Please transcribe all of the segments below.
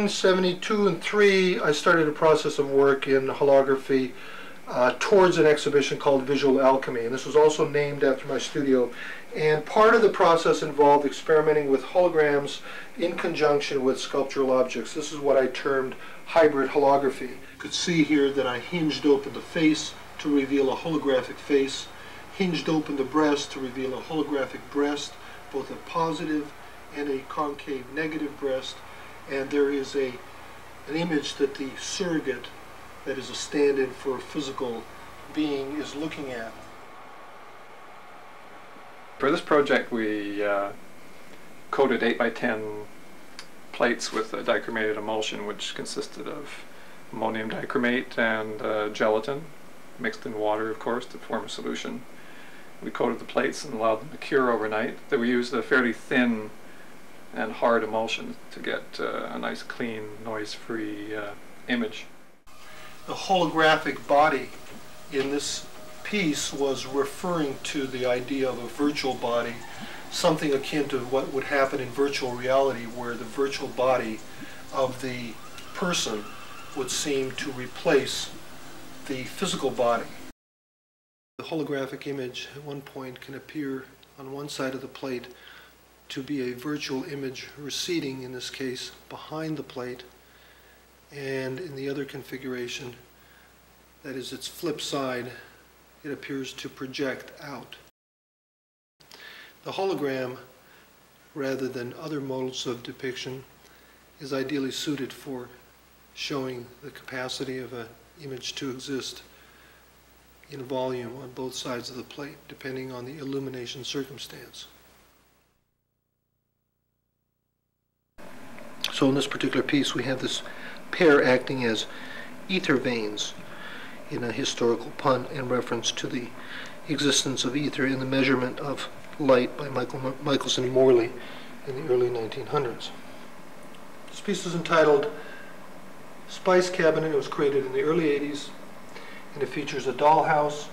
In 72 and 3, I started a process of work in holography towards an exhibition called Visual Alchemy, and this was also named after my studio. And part of the process involved experimenting with holograms in conjunction with sculptural objects. This is what I termed hybrid holography. You could see here that I hinged open the face to reveal a holographic face, hinged open the breast to reveal a holographic breast, both a positive and a concave negative breast, and there is an image that the surrogate, that is a stand-in for a physical being, is looking at. For this project we coated 8x10 plates with a dichromated emulsion, which consisted of ammonium dichromate and gelatin mixed in water, of course, to form a solution. We coated the plates and allowed them to cure overnight. Then we used a fairly thin and hard emulsion to get a nice clean, noise-free image. The holographic body in this piece was referring to the idea of a virtual body, something akin to what would happen in virtual reality, where the virtual body of the person would seem to replace the physical body. The holographic image at one point can appear on one side of the plate to be a virtual image receding, in this case, behind the plate, and in the other configuration, that is its flip side, it appears to project out. The hologram, rather than other models of depiction, is ideally suited for showing the capacity of an image to exist in volume on both sides of the plate, depending on the illumination circumstance. So in this particular piece we have this pair acting as ether veins, in a historical pun in reference to the existence of ether in the measurement of light by Michael Michelson Morley in the early 1900s. This piece is entitled Spice Cabinet. It was created in the early 80s, and it features a dollhouse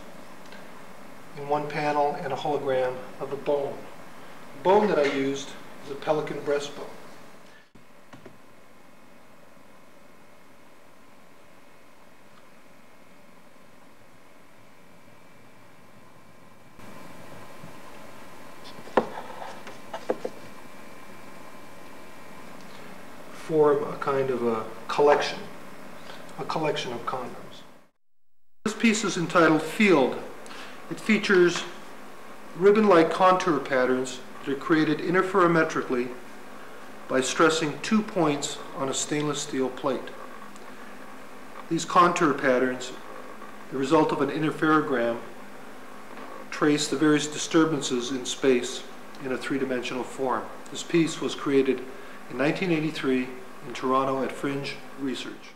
in one panel and a hologram of the bone. The bone that I used is a pelican breastbone. Form a kind of a collection of condoms. This piece is entitled Field. It features ribbon-like contour patterns that are created interferometrically by stressing 2 points on a stainless steel plate. These contour patterns, the result of an interferogram, trace the various disturbances in space in a three-dimensional form. This piece was created in 1983 in Toronto at Fringe Research.